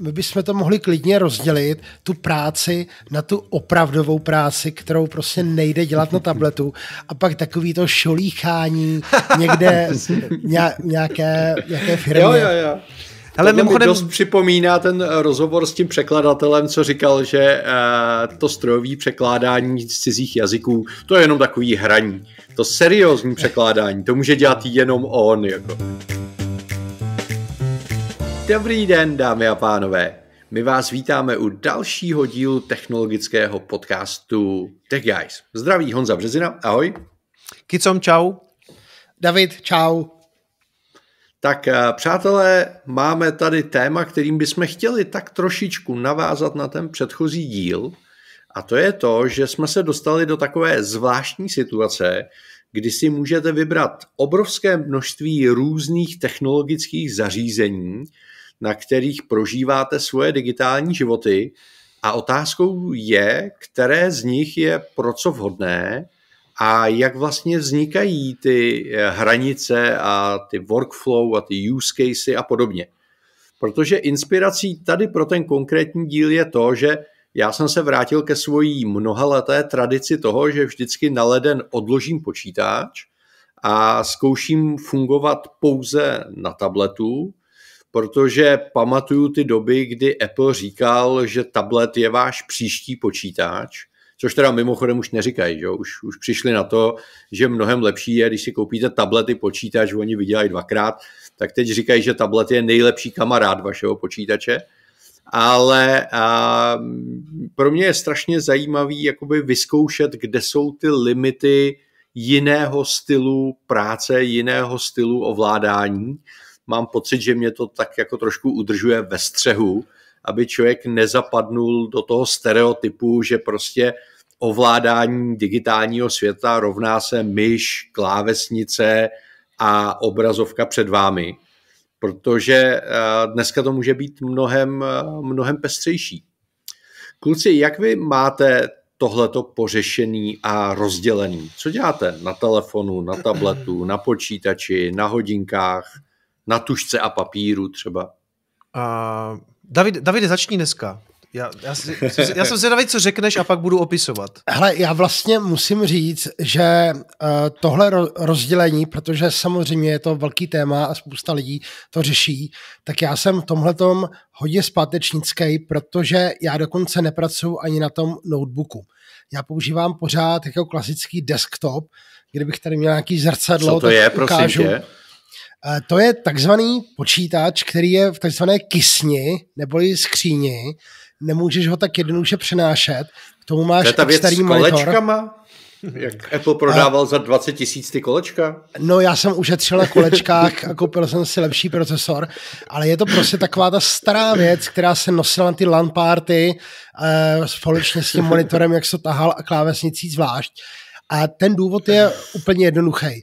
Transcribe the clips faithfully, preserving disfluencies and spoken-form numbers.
my bychom to mohli klidně rozdělit, tu práci na tu opravdovou práci, kterou prostě nejde dělat na tabletu, a pak takový to šolíchání někde nějaké, nějaké firmě. Jo, jo, jo. Ale mimochodem dost připomíná ten rozhovor s tím překladatelem, co říkal, že to strojové překládání z cizích jazyků, to je jenom takový hraní. To seriózní překládání, to může dělat jenom on. Jako. Dobrý den, dámy a pánové. My vás vítáme u dalšího dílu technologického podcastu Tech Guys. Zdraví Honza Březina, ahoj. Kicom, čau. David, čau. Tak přátelé, máme tady téma, kterým bychom chtěli tak trošičku navázat na ten předchozí díl, a to je to, že jsme se dostali do takové zvláštní situace, kdy si můžete vybrat obrovské množství různých technologických zařízení, na kterých prožíváte svoje digitální životy, a otázkou je, které z nich je pro co vhodné a jak vlastně vznikají ty hranice a ty workflow a ty use casey a podobně. Protože inspirací tady pro ten konkrétní díl je to, že já jsem se vrátil ke svojí mnohaleté tradici toho, že vždycky na leden odložím počítač a zkouším fungovat pouze na tabletu, protože pamatuju ty doby, kdy Apple říkal, že tablet je váš příští počítač, což teda mimochodem už neříkají, že? Už, už přišli na to, že mnohem lepší je, když si koupíte tablety, počítač, oni vydělají dvakrát, tak teď říkají, že tablet je nejlepší kamarád vašeho počítače. Ale a, pro mě je strašně zajímavý jakoby vyzkoušet, kde jsou ty limity jiného stylu práce, jiného stylu ovládání. Mám pocit, že mě to tak jako trošku udržuje ve střehu, aby člověk nezapadnul do toho stereotypu, že prostě ovládání digitálního světa rovná se myš, klávesnice a obrazovka před vámi. Protože dneska to může být mnohem, mnohem pestřejší. Kluci, jak vy máte tohleto pořešený a rozdělený? Co děláte na telefonu, na tabletu, na počítači, na hodinkách, na tužce a papíru třeba? Uh, David, Davide, začni dneska. Já, já, já jsem zvědavý, co řekneš, a pak budu opisovat. Hele, já vlastně musím říct, že uh, tohle ro- rozdělení, protože samozřejmě je to velký téma a spousta lidí to řeší, tak já jsem v tomhletom hodně zpátečnický, protože já dokonce nepracuju ani na tom notebooku. Já používám pořád jako klasický desktop, kdybych tady měl nějaký zrcadlo. Co to je, ukážu. Prosím tě? Uh, to je takzvaný počítač, který je v takzvané kysni, neboli skříni. Nemůžeš ho tak jednoduše přenášet. K tomu máš to externí monitor. To je ta věc s kolečkama? Jak Apple prodával a... za dvacet tisíc ty kolečka? No, já jsem ušetřil na kolečkách a koupil jsem si lepší procesor, ale je to prostě taková ta stará věc, která se nosila na ty LAN party uh, společně s tím monitorem, jak se to tahal, a klávesnicí zvlášť. A ten důvod je úplně jednoduchý.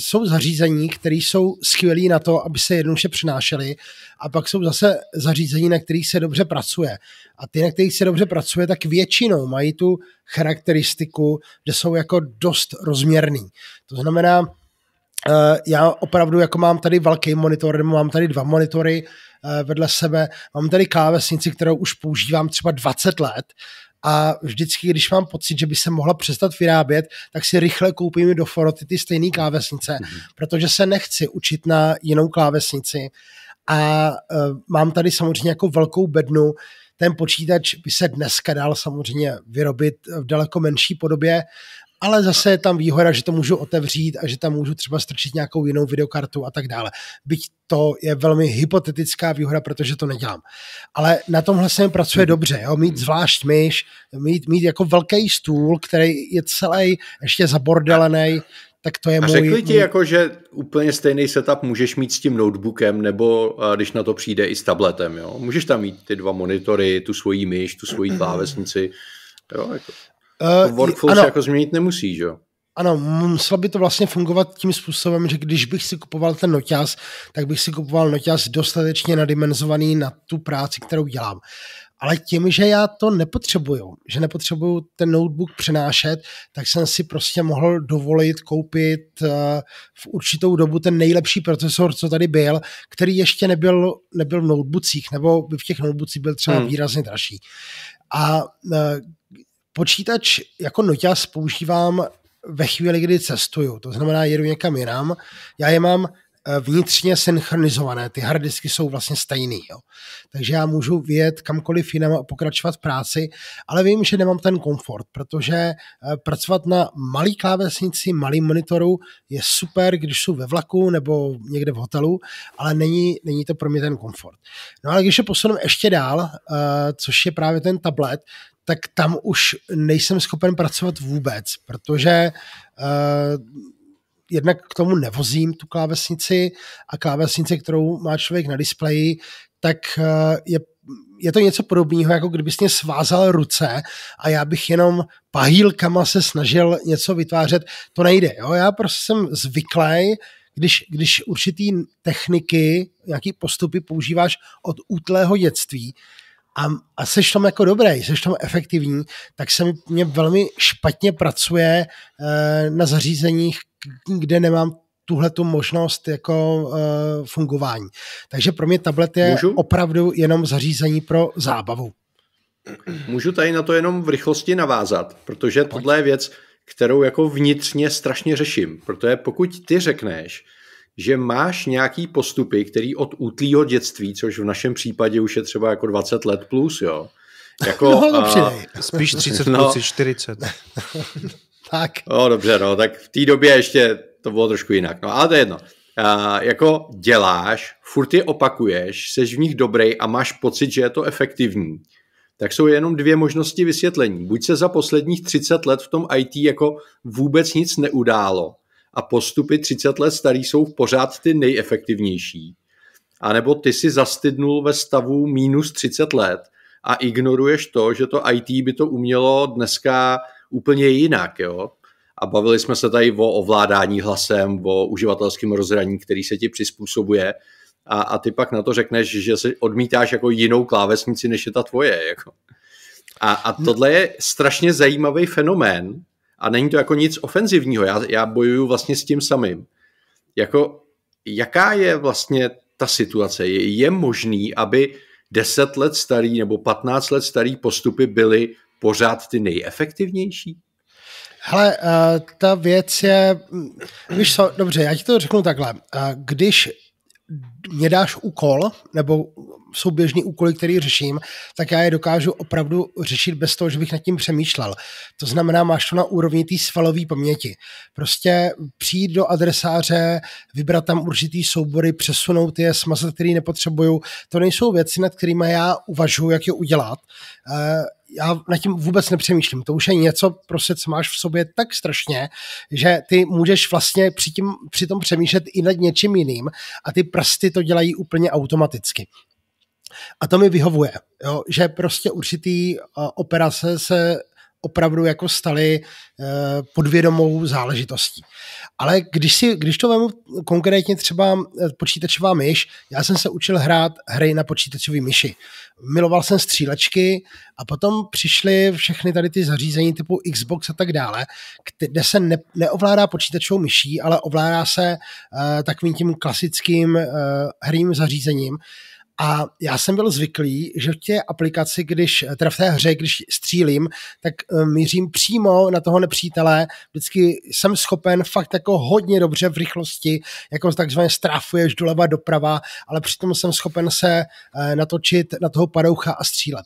Jsou zařízení, které jsou skvělé na to, aby se jednoduše přenášely, a pak jsou zase zařízení, na kterých se dobře pracuje. A ty, na kterých se dobře pracuje, tak většinou mají tu charakteristiku, že jsou jako dost rozměrný. To znamená, já opravdu jako mám tady velký monitor, nebo mám tady dva monitory vedle sebe, mám tady klávesnici, kterou už používám třeba dvacet let, a vždycky, když mám pocit, že by se mohla přestat vyrábět, tak si rychle koupím do foroty ty stejné klávesnice, mm-hmm. protože se nechci učit na jinou klávesnici. A e, mám tady samozřejmě jako velkou bednu. Ten počítač by se dneska dal samozřejmě vyrobit v daleko menší podobě, ale zase je tam výhoda, že to můžu otevřít a že tam můžu třeba strčit nějakou jinou videokartu a tak dále. Byť to je velmi hypotetická výhoda, protože to nedělám. Ale na tomhle se mi pracuje dobře. Jo? Mít zvlášť myš, mít, mít jako velký stůl, který je celý ještě zabordelený, tak to je a můj... A řekli ti, můj... jako, že úplně stejný setup můžeš mít s tím notebookem, nebo když na to přijde i s tabletem. Jo? Můžeš tam mít ty dva monitory, tu svoji myš, tu svoji klávesnici. Jo, jako... Uh, workflow se jako změnit nemusí, že jo? Ano, muselo by to vlastně fungovat tím způsobem, že když bych si kupoval ten noťaz, tak bych si kupoval noťaz dostatečně nadimenzovaný na tu práci, kterou dělám. ale tím, že já to nepotřebuju, že nepotřebuju ten notebook přenášet, tak jsem si prostě mohl dovolit koupit v určitou dobu ten nejlepší procesor, co tady byl, který ještě nebyl, nebyl v notebookích, nebo by v těch notebookích byl třeba hmm. výrazně dražší. A počítač jako noťaz používám ve chvíli, kdy cestuju, to znamená jedu někam jinam, já je mám vnitřně synchronizované, ty harddisky jsou vlastně stejný, jo. Takže já můžu vyjet kamkoliv jinam a pokračovat v práci, ale vím, že nemám ten komfort, protože pracovat na malý klávesnici, malým monitoru je super, když jsou ve vlaku nebo někde v hotelu, ale není, není to pro mě ten komfort. No ale když se posunu ještě dál, což je právě ten tablet, tak tam už nejsem schopen pracovat vůbec, protože jednak k tomu nevozím tu klávesnici a klávesnici, kterou má člověk na displeji, tak je, je to něco podobného, jako kdybys mě svázal ruce a já bych jenom pahýlkama se snažil něco vytvářet. To nejde. Jo? Já prostě jsem zvyklý, když, když určitý techniky, nějaký postupy používáš od útlého dětství, a, a seš tam jako dobrý, seš tam efektivní, tak se mě velmi špatně pracuje eh, na zařízeních, kde nemám tuhletu možnost jako uh, fungování. Takže pro mě tablet je Můžu? opravdu jenom zařízení pro zábavu. Můžu tady na to jenom v rychlosti navázat, protože Pojď. tohle je věc, kterou jako vnitřně strašně řeším, protože pokud ty řekneš, že máš nějaký postupy, který od útlýho dětství, což v našem případě už je třeba jako dvacet let plus, jo, jako no, uh, spíš třicet, čtyřicet Tak. No dobře, no, tak v té době ještě to bylo trošku jinak, no ale to je jedno. Uh, jako děláš, furt je opakuješ, seš v nich dobrý a máš pocit, že je to efektivní, tak jsou jenom dvě možnosti vysvětlení. Buď se za posledních třicet let v tom í té jako vůbec nic neudálo a postupy třicet let starý jsou pořád ty nejefektivnější. A nebo ty si zastydnul ve stavu minus třicet let a ignoruješ to, že to í té by to umělo dneska úplně jinak, jo. A bavili jsme se tady o ovládání hlasem, o uživatelském rozhraní, který se ti přizpůsobuje a, a ty pak na to řekneš, že se odmítáš jako jinou klávesnici, než je ta tvoje, jako. A, a tohle je strašně zajímavý fenomén a není to jako nic ofenzivního, já, já bojuju vlastně s tím samým. Jako, jaká je vlastně ta situace? Je, je možný, aby deset let starý nebo patnáct let starý postupy byly pořád ty nejefektivnější? Hele, uh, ta věc je, víš co, dobře, já ti to řeknu takhle, uh, když mě dáš úkol, nebo jsou běžný úkoly, který řeším, tak já je dokážu opravdu řešit bez toho, že bych nad tím přemýšlel. To znamená, máš to na úrovni té svalové paměti. Prostě přijít do adresáře, vybrat tam určitý soubory, přesunout je, smazat, který nepotřebuju. To nejsou věci, nad kterými já uvažuji, jak je udělat. Já nad tím vůbec nepřemýšlím. To už je něco, prostě, co máš v sobě tak strašně, že ty můžeš vlastně při, tím, při tom přemýšlet i nad něčím jiným a ty prsty to dělají úplně automaticky. A to mi vyhovuje, jo? Že prostě určitý uh, operace se opravdu jako staly uh, podvědomou záležitostí. Ale když, si, když to vemu konkrétně třeba počítačová myš, já jsem se učil hrát hry na počítačový myši. Miloval jsem střílečky a potom přišly všechny tady ty zařízení typu Xbox a tak dále, kde se ne, neovládá počítačovou myší, ale ovládá se uh, takovým tím klasickým uh, herním zařízením. A já jsem byl zvyklý, že v té aplikaci, když, teda v té hře, když střílím, tak mířím přímo na toho nepřítele. Vždycky jsem schopen fakt jako hodně dobře v rychlosti, jako takzvaně stráfuješ doleva doprava, ale přitom jsem schopen se natočit na toho padoucha a střílet.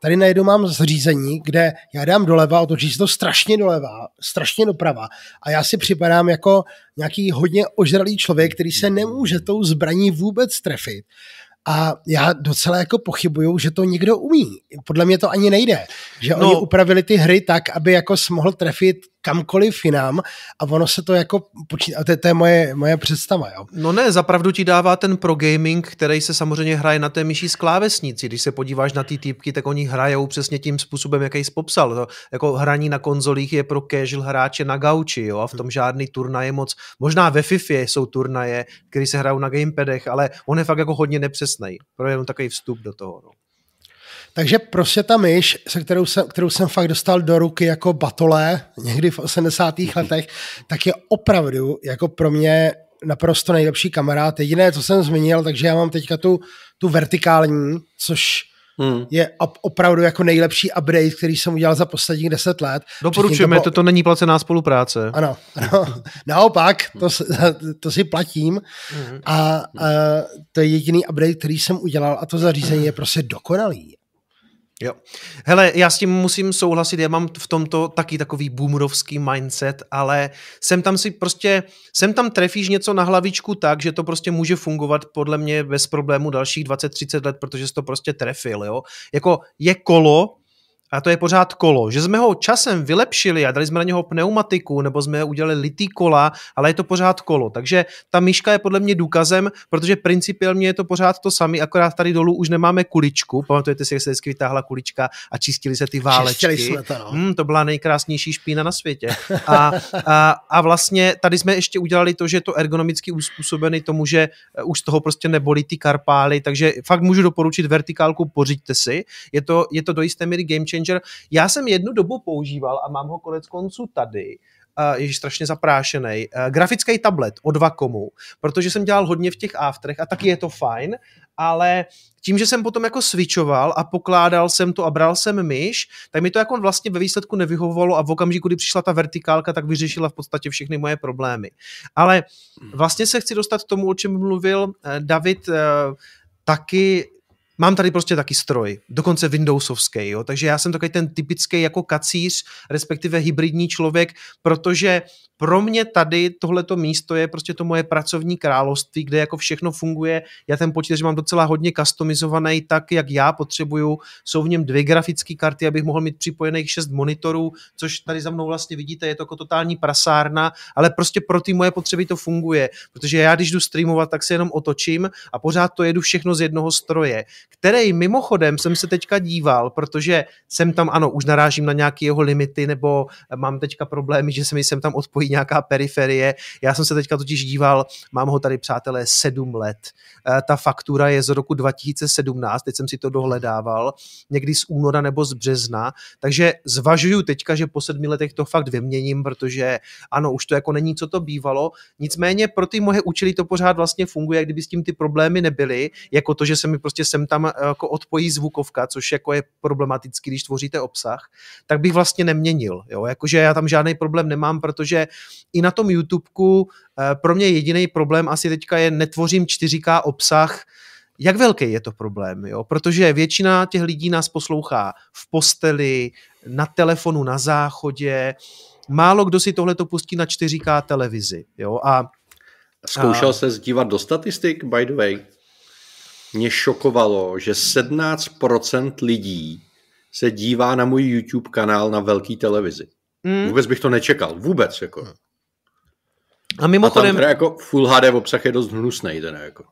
Tady najednou mám zřízení, kde já dám doleva, otočí se to strašně doleva, strašně doprava a já si připadám jako nějaký hodně ožralý člověk, který se nemůže tou zbraní vůbec trefit. A já docela jako pochybuju, že to někdo umí. Podle mě to ani nejde. Že no. Oni upravili ty hry tak, aby jako jsi mohl trefit kamkoliv jinam a ono se to jako počítá. To, to je moje, moje představa, jo. No ne, zapravdu ti dává ten pro gaming, který se samozřejmě hraje na té myší s klávesnicí. Když se podíváš na ty týpky, tak oni hrajou přesně tím způsobem, jaký jsi popsal. To, jako hraní na konzolích je pro casual hráče na gauči, jo, a v tom žádný turnaj je moc. Možná ve FIFA jsou turnaje, které se hrajou na gamepadech, ale on je fakt jako hodně nepřesnej. Pro jenom takový vstup do toho, no. Takže prostě ta myš, se kterou jsem, kterou jsem fakt dostal do ruky jako batole někdy v osmdesátých letech, tak je opravdu jako pro mě naprosto nejlepší kamarád. Jediné, co jsem zmínil, takže já mám teďka tu, tu vertikální, což hmm. je opravdu jako nejlepší update, který jsem udělal za posledních deset let. Doporučujeme, to, po... to není placená spolupráce. Ano, ano. Naopak, to, to si platím hmm. a, a to je jediný update, který jsem udělal a to zařízení je prostě dokonalý. Jo. Hele, já s tím musím souhlasit, já mám v tomto taky takový boomerovský mindset, ale sem tam si prostě, sem tam trefíš něco na hlavičku tak, že to prostě může fungovat podle mě bez problému dalších dvacet třicet let, protože jsi to prostě trefil, jo. Jako je kolo, a to je pořád kolo, že jsme ho časem vylepšili a dali jsme na něho pneumatiku, nebo jsme udělali litý kola, ale je to pořád kolo. Takže ta myška je podle mě důkazem, protože principiálně je to pořád to samé, akorát tady dolů už nemáme kuličku. Pamatujete si, jak se vždycky vytáhla kulička a čistili se ty válečky. Čistili jsme to, no. Hmm, to byla nejkrásnější špína na světě. A, a, a vlastně tady jsme ještě udělali to, že je to ergonomicky uspůsobené tomu, že už z toho prostě nebolí ty karpály, takže fakt můžu doporučit vertikálku, pořiďte si. Je to, je to do jisté míry game changer. Já jsem jednu dobu používal a mám ho konec konců tady, uh, ježiš, strašně zaprášený, uh, grafický tablet od Wacomu, protože jsem dělal hodně v těch afterech a taky je to fajn, ale tím, že jsem potom jako switchoval a pokládal jsem to a bral jsem myš, tak mi to jako vlastně ve výsledku nevyhovovalo a v okamžiku, kdy přišla ta vertikálka, tak vyřešila v podstatě všechny moje problémy. Ale vlastně se chci dostat k tomu, o čem mluvil uh, David uh, taky. Mám tady prostě taky stroj, dokonce Windowsovský, jo? Takže já jsem takový ten typický jako kacíř, respektive hybridní člověk, protože pro mě tady tohleto místo je prostě to moje pracovní království, kde jako všechno funguje. Já ten počítač mám docela hodně customizovaný, tak jak já potřebuju. Jsou v něm dvě grafické karty, abych mohl mít připojených šest monitorů, což tady za mnou vlastně vidíte, je to jako totální prasárna, ale prostě pro ty moje potřeby to funguje, protože já když jdu streamovat, tak se jenom otočím a pořád to jedu všechno z jednoho stroje, který mimochodem jsem se teďka díval, protože jsem tam, ano, už narážím na nějaké jeho limity, nebo mám teďka problémy, že se mi sem tam odpojí nějaká periferie. Já jsem se teďka totiž díval, mám ho tady, přátelé, sedm let. Ta faktura je z roku dva tisíce sedmnáct, teď jsem si to dohledával, někdy z února nebo z března, takže zvažuju teďka, že po sedmi letech to fakt vyměním, protože ano, už to jako není, co to bývalo. Nicméně pro ty moje účely to pořád vlastně funguje, jak kdyby s tím ty problémy nebyly, jako to, že se mi prostě sem tam jako odpojí zvukovka, což jako je problematický, když tvoříte obsah, tak bych vlastně neměnil. Jo? Jakože já tam žádný problém nemám, protože i na tom YouTubeku pro mě jediný problém asi teďka je, netvořím čtyři ká obsah. Jak velký je to problém? Jo? Protože většina těch lidí nás poslouchá v posteli, na telefonu, na záchodě. Málo kdo si tohleto pustí na čtyři ká televizi. Jo? A, Zkoušel a... se dívat do statistik, by the way? Mě šokovalo, že sedmnáct procent lidí se dívá na můj YouTube kanál na velký televizi. Mm. Vůbec bych to nečekal. Vůbec. Jako. A mimochodem... A tam teda jako Full H D obsah je dost hnusnej. Ten, jako.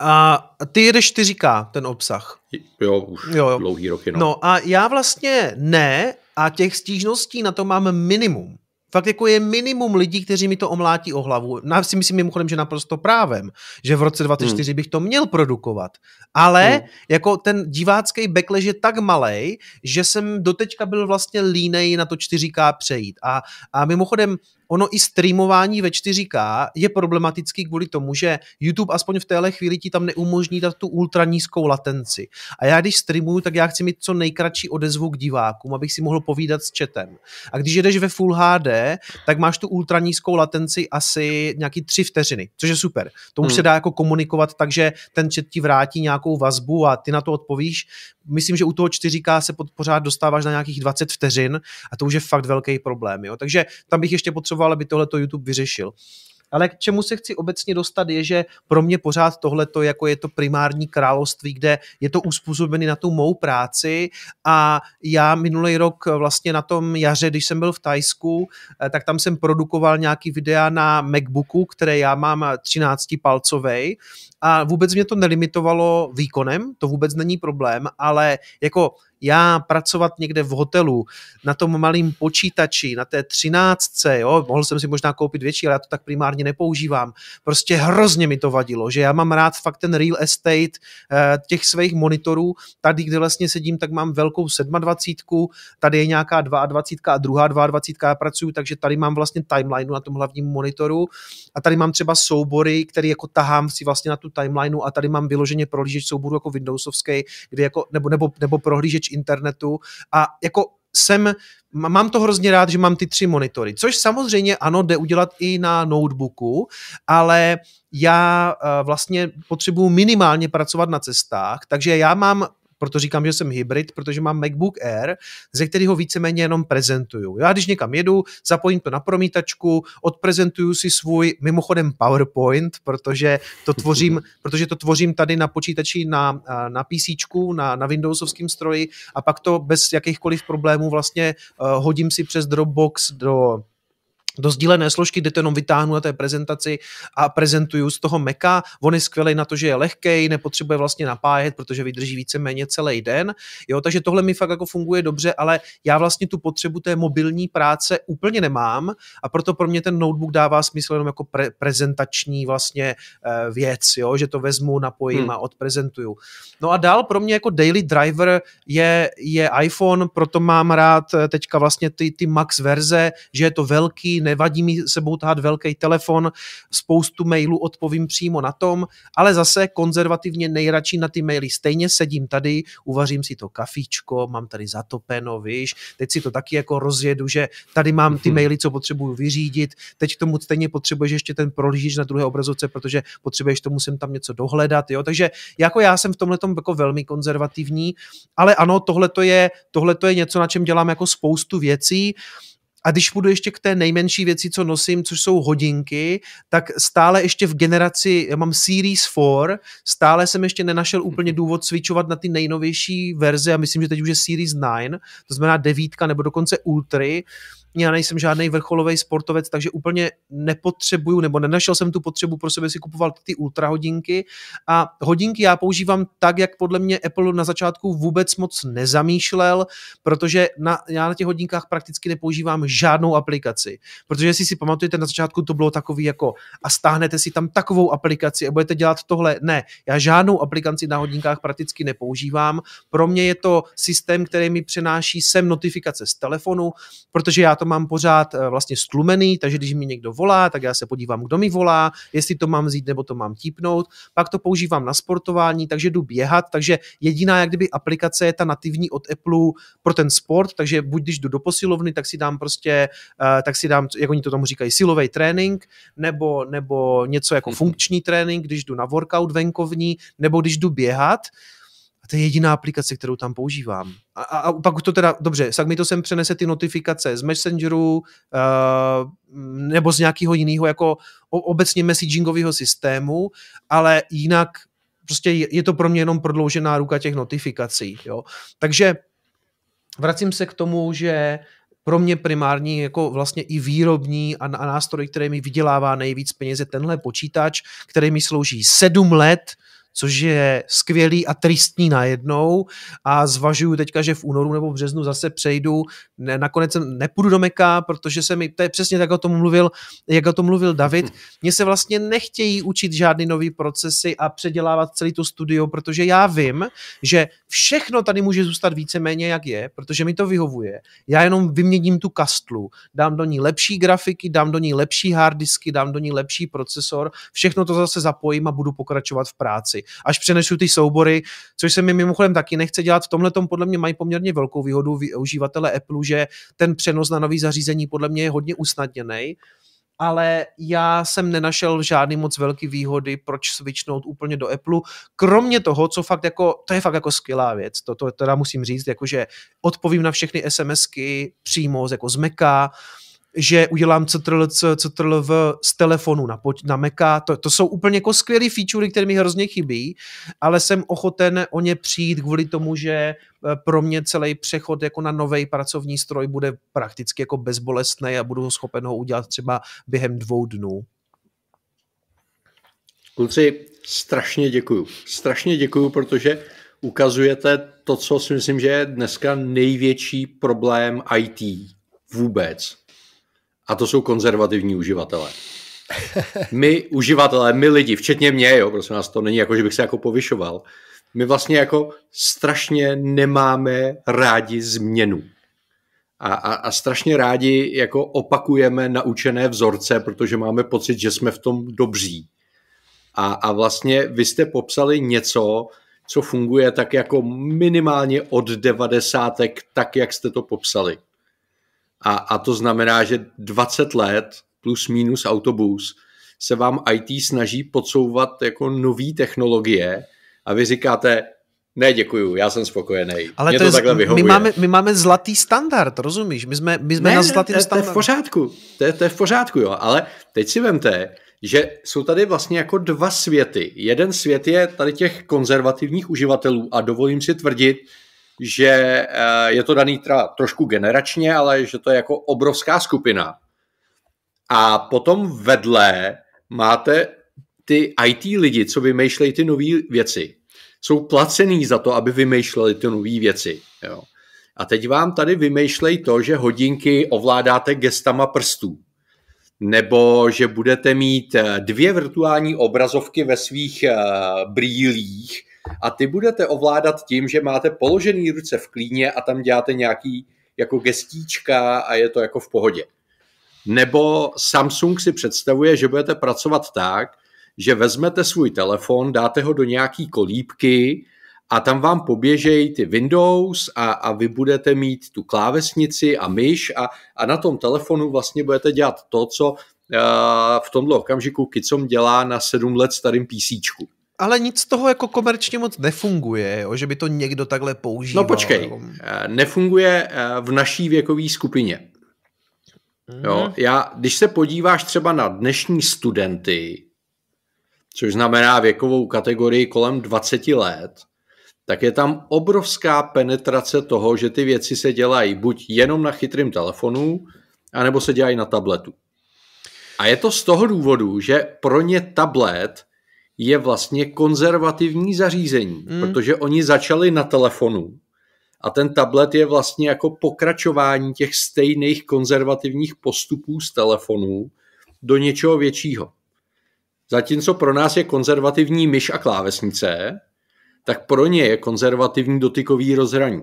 A ty jedeš čtyři ká ten obsah. Jo, už jo, jo. dlouhý roky. No. no a já vlastně ne a těch stížností na to mám minimum. Fakt jako je minimum lidí, kteří mi to omlátí o hlavu. Já si myslím mimochodem, že naprosto právem, že v roce dvacet čtyři hmm. bych to měl produkovat. Ale hmm. jako ten divácký backlash je tak malej, že jsem doteďka byl vlastně línej na to čtyři ká přejít. A, a mimochodem, ono i streamování ve čtyři ká je problematický kvůli tomu, že YouTube aspoň v téhle chvíli ti tam neumožní dát tu ultra nízkou latenci. A já když streamuju, tak já chci mít co nejkratší odezvu k divákům, abych si mohl povídat s chatem. A když jedeš ve Full H D, tak máš tu ultra nízkou latenci asi nějaký tři vteřiny, což je super. To už hmm. se dá jako komunikovat, takže ten chat ti vrátí nějakou vazbu a ty na to odpovíš. Myslím, že u toho čtyři ká se pod, pořád dostáváš na nějakých dvacet vteřin a to už je fakt velký problém. Jo? Takže tam bych ještě potřeboval, aby tohleto YouTube vyřešil. Ale k čemu se chci obecně dostat je, že pro mě pořád tohleto jako je to primární království, kde je to uspůsobené na tu mou práci a já minulý rok vlastně na tom jaře, když jsem byl v Tajsku, tak tam jsem produkoval nějaký videa na MacBooku, které já mám třináctipalcovej a vůbec mě to nelimitovalo výkonem, to vůbec není problém, ale jako já pracovat někde v hotelu, na tom malém počítači, na té třináctce, jo, mohl jsem si možná koupit větší, ale já to tak primárně nepoužívám. Prostě hrozně mi to vadilo, že já mám rád fakt ten real estate těch svých monitorů. Tady, kde vlastně sedím, tak mám velkou sedmadvacítku, tady je nějaká dvaadvacítka a druhá dvaadvacítka, já pracuju, takže tady mám vlastně timelineu na tom hlavním monitoru a tady mám třeba soubory, které jako tahám si vlastně na tu timelineu a tady mám vyloženě prohlížeč souboru jako Windowsovský, kde jako, nebo, nebo, nebo prohlížeč internetu a jako jsem, mám to hrozně rád, že mám ty tři monitory, což samozřejmě ano, jde udělat i na notebooku, ale já vlastně potřebuju minimálně pracovat na cestách, takže já mám, proto říkám, že jsem hybrid, protože mám MacBook Air, ze kterého víceméně jenom prezentuju. Já když někam jedu, zapojím to na promítačku, odprezentuju si svůj mimochodem PowerPoint, protože to tvořím, protože to tvořím tady na počítači, na, na PCčku, na, na Windowsovském stroji a pak to bez jakýchkoliv problémů vlastně uh, hodím si přes Dropbox do... do sdílené složky, kde to jenom vytáhnu na té prezentaci a prezentuju z toho Maca. On je skvělý na to, že je lehkej, nepotřebuje vlastně napájet, protože vydrží víceméně celý den. Jo, takže tohle mi fakt jako funguje dobře, ale já vlastně tu potřebu té mobilní práce úplně nemám a proto pro mě ten notebook dává smysl jenom jako pre- prezentační vlastně e, věc, jo, že to vezmu, napojím hmm. a odprezentuju. No a dál pro mě jako daily driver je, je iPhone, proto mám rád teďka vlastně ty, ty max verze, že je to velký, nevadí mi sebou tahat velký telefon, spoustu mailů odpovím přímo na tom, ale zase konzervativně nejradši na ty maily. Stejně sedím tady, uvařím si to kafíčko, mám tady zatopeno, víš, teď si to taky jako rozjedu, že tady mám ty maily, co potřebuju vyřídit, teď k tomu stejně potřebuješ ještě ten prohlížeč na druhé obrazovce, protože potřebuješ tomu sem tam něco dohledat, jo, takže jako já jsem v tomhletom jako velmi konzervativní, ale ano, tohleto je, tohleto je něco, na čem dělám jako spoustu věcí. A když půjdu ještě k té nejmenší věci, co nosím, což jsou hodinky, tak stále ještě v generaci, já mám Series four, stále jsem ještě nenašel úplně důvod switchovat na ty nejnovější verze a myslím, že teď už je Series nine, to znamená devítka nebo dokonce ultry. Já nejsem žádný vrcholový sportovec, takže úplně nepotřebuju, nebo nenašel jsem tu potřebu pro sebe si kupovat ty ultrahodinky. A hodinky já používám tak, jak podle mě Apple na začátku vůbec moc nezamýšlel, protože na, já na těch hodinkách prakticky nepoužívám žádnou aplikaci. Protože jestli si pamatujete, na začátku to bylo takový jako a stáhnete si tam takovou aplikaci a budete dělat tohle. Ne, já žádnou aplikaci na hodinkách prakticky nepoužívám. Pro mě je to systém, který mi přenáší sem notifikace z telefonu, protože já to mám pořád vlastně stlumený, takže když mi někdo volá, tak já se podívám, kdo mi volá, jestli to mám vzít nebo to mám típnout. Pak to používám na sportování, takže jdu běhat, takže jediná jak kdyby aplikace je ta nativní od Apple pro ten sport, takže buď když jdu do posilovny, tak si dám prostě, tak si dám, jak oni to tomu říkají, silový trénink, nebo, nebo něco jako funkční trénink, když jdu na workout venkovní, nebo když jdu běhat. A to je jediná aplikace, kterou tam používám. A, a, a pak to teda, dobře, tak mi to sem přenese ty notifikace z Messengeru uh, nebo z nějakého jiného jako obecně messagingového systému, ale jinak prostě je to pro mě jenom prodloužená ruka těch notifikací. Jo? Takže vracím se k tomu, že pro mě primární jako vlastně i výrobní a, a nástroj, který mi vydělává nejvíc peněz, je tenhle počítač, který mi slouží sedm let, což je skvělý a tristní najednou a zvažuju teďka, že v únoru nebo v březnu zase přejdu, ne, nakonec jsem nepůjdu do Meka, protože se mi, to je přesně tak, jak o tom mluvil, jak o tom mluvil David, mně se vlastně nechtějí učit žádný nový procesy a předělávat celý to studio, protože já vím, že všechno tady může zůstat víceméně jak je, protože mi to vyhovuje. Já jenom vyměním tu kastlu, dám do ní lepší grafiky, dám do ní lepší harddisky, dám do ní lepší procesor, všechno to zase zapojím a budu pokračovat v práci. Až přenesu ty soubory, což se mi mimochodem taky nechce dělat. V tomhletom podle mě mají poměrně velkou výhodu uživatelé Apple, že ten přenos na nový zařízení podle mě je hodně usnadněný, ale já jsem nenašel žádný moc velký výhody, proč switchnout úplně do Apple, kromě toho, co fakt jako, to je fakt jako skvělá věc, to, to teda musím říct, jakože odpovím na všechny SMSky přímo jako z Maca, že udělám ctrlc, ctrlv z telefonu na, na Maca. To, to jsou úplně jako skvělý featurey, které mi hrozně chybí, ale jsem ochoten o ně přijít kvůli tomu, že pro mě celý přechod jako na novej pracovní stroj bude prakticky jako bezbolestný a budu schopen ho udělat třeba během dvou dnů. Kluci, strašně děkuju. Strašně děkuju, protože ukazujete to, co si myslím, že je dneska největší problém í té vůbec. A to jsou konzervativní uživatelé. My uživatelé, my lidi, včetně mě, jo, prosím vás, to není jako, že bych se jako povyšoval. My vlastně jako strašně nemáme rádi změnu. A, a, a strašně rádi jako opakujeme naučené vzorce, protože máme pocit, že jsme v tom dobří. A, a vlastně vy jste popsali něco, co funguje tak jako minimálně od devadesátek, tak, jak jste to popsali. A, a to znamená, že dvacet let plus minus autobus se vám í té snaží podsouvat jako nový technologie a vy říkáte, ne, děkuju, já jsem spokojený. Ale mě to, to je, takhle vyhovuje. My máme, my máme zlatý standard, rozumíš? My jsme, my jsme ne, na zlatým standardu. To je v pořádku, to je, to je v pořádku, jo. Ale teď si vemte, že jsou tady vlastně jako dva světy. Jeden svět je tady těch konzervativních uživatelů a dovolím si tvrdit, že je to daný trošku generačně, ale že to je jako obrovská skupina. A potom vedle máte ty í té lidi, co vymýšlejí ty nové věci. Jsou placený za to, aby vymýšleli ty nové věci. Jo. A teď vám tady vymýšlejí to, že hodinky ovládáte gestama prstů. Nebo že budete mít dvě virtuální obrazovky ve svých uh, brýlích a ty budete ovládat tím, že máte položený ruce v klíně a tam děláte nějaký jako gestíčka a je to jako v pohodě. Nebo Samsung si představuje, že budete pracovat tak, že vezmete svůj telefon, dáte ho do nějaký kolíbky a tam vám poběžejí ty Windows a, a vy budete mít tu klávesnici a myš a, a na tom telefonu vlastně budete dělat to, co uh, v tomhle okamžiku Kicom dělá na sedm let starým PCčku. Ale nic z toho jako komerčně moc nefunguje, jo? Že by to někdo takhle používal. No počkej, nebo... nefunguje v naší věkové skupině. Mm. Jo? Já, když se podíváš třeba na dnešní studenty, což znamená věkovou kategorii kolem dvacet let, tak je tam obrovská penetrace toho, že ty věci se dělají buď jenom na chytrým telefonu, anebo se dělají na tabletu. A je to z toho důvodu, že pro ně tablet je vlastně konzervativní zařízení, mm. protože oni začali na telefonu a ten tablet je vlastně jako pokračování těch stejných konzervativních postupů z telefonu do něčeho většího. Zatímco pro nás je konzervativní myš a klávesnice, tak pro ně je konzervativní dotykový rozhraní.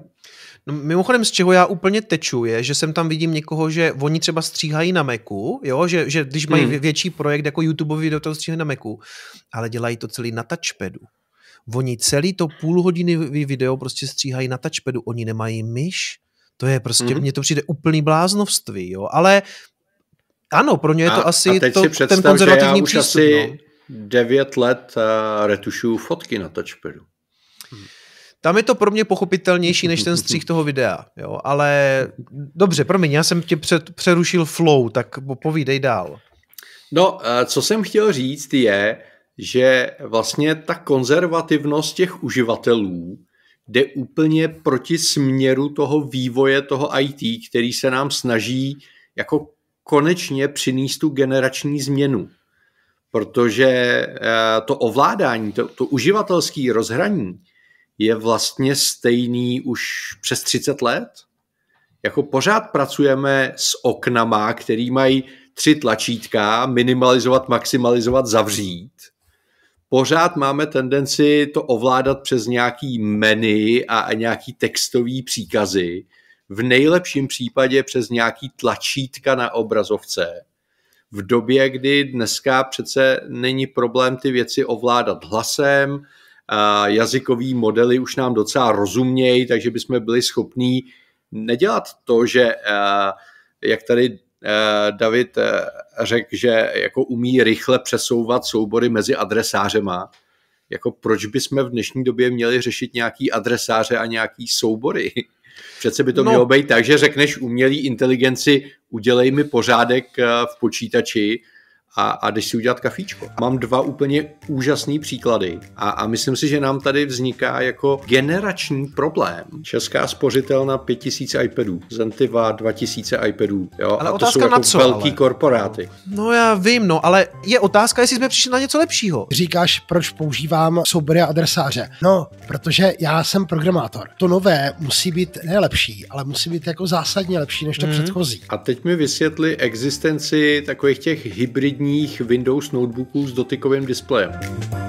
No, mimochodem, z čeho já úplně teču, je, že sem tam vidím někoho, že oni třeba stříhají na Macu, jo? Že, že když mají hmm. větší projekt jako YouTubeový video, toho stříhají na Macu, ale dělají to celý na touchpadu. Oni celý to půlhodinový video prostě stříhají na touchpadu, oni nemají myš. To je prostě, hmm. mně to přijde úplný bláznovství, jo? Ale ano, pro ně je to a, asi a to, ten konzervativní přístup. No. devět let uh, retušuju fotky na touchpadu. Hmm. Tam je to pro mě pochopitelnější než ten střih toho videa, jo, ale dobře, promiň, já jsem tě před, přerušil flow, tak povídej dál. No, co jsem chtěl říct je, že vlastně ta konzervativnost těch uživatelů jde úplně proti směru toho vývoje toho í té, který se nám snaží jako konečně přinést tu generační změnu. Protože to ovládání, to, to uživatelské rozhraní je vlastně stejný už přes třicet let. Jako pořád pracujeme s oknama, který mají tři tlačítka, minimalizovat, maximalizovat, zavřít. Pořád máme tendenci to ovládat přes nějaký menu a, a nějaký textový příkazy. V nejlepším případě přes nějaký tlačítka na obrazovce. V době, kdy dneska přece není problém ty věci ovládat hlasem, a jazykový modely už nám docela rozumějí, takže bychom byli schopní nedělat to, že jak tady David řekl, že jako umí rychle přesouvat soubory mezi adresářema. Jako proč bychom v dnešní době měli řešit nějaký adresáře a nějaký soubory? Přece by to no. mělo být tak, že řekneš umělý inteligenci, udělej mi pořádek v počítači a, a jdeš si udělat kafíčko. Mám dva úplně úžasný příklady a, a myslím si, že nám tady vzniká jako generační problém. Česká spořitelna pět tisíc iPadů, Zentiva dva tisíce iPadů, jo? Ale a to jsou jako co, velký ale? korporáty. No já vím, no, ale je otázka, jestli jsme přišli na něco lepšího. Říkáš, proč používám soubory a adresáře? No, protože já jsem programátor. To nové musí být ne lepší, ale musí být jako zásadně lepší než to mm. předchozí. A teď mi vysvětli existenci takových těch hybridních Windows notebooků s dotykovým displejem.